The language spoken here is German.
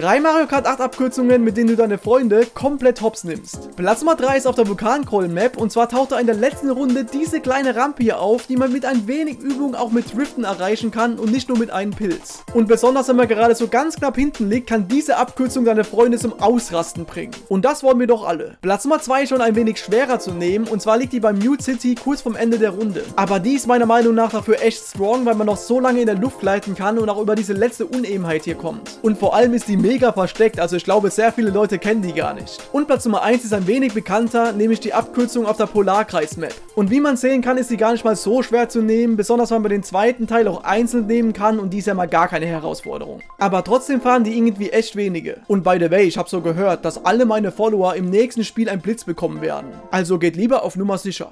3 Mario Kart 8 Abkürzungen, mit denen du deine Freunde komplett hops nimmst. Platz Nummer 3 ist auf der Vulkan-Call-Map, und zwar taucht da in der letzten Runde diese kleine Rampe hier auf, die man mit ein wenig Übung auch mit Driften erreichen kann und nicht nur mit einem Pilz. Und besonders wenn man gerade so ganz knapp hinten liegt, kann diese Abkürzung deine Freunde zum Ausrasten bringen. Und das wollen wir doch alle. Platz Nummer 2 schon ein wenig schwerer zu nehmen, und zwar liegt die bei Mute City kurz vom Ende der Runde. Aber die ist meiner Meinung nach dafür echt strong, weil man noch so lange in der Luft gleiten kann und auch über diese letzte Unebenheit hier kommt. Und vor allem ist die mega versteckt, also ich glaube, sehr viele Leute kennen die gar nicht. Und Platz Nummer 1 ist ein wenig bekannter, nämlich die Abkürzung auf der Polarkreismap. Und wie man sehen kann, ist die gar nicht mal so schwer zu nehmen, besonders wenn man den zweiten Teil auch einzeln nehmen kann, und die ist ja mal gar keine Herausforderung. Aber trotzdem fahren die irgendwie echt wenige. Und by the way, ich habe so gehört, dass alle meine Follower im nächsten Spiel einen Blitz bekommen werden. Also geht lieber auf Nummer sicher.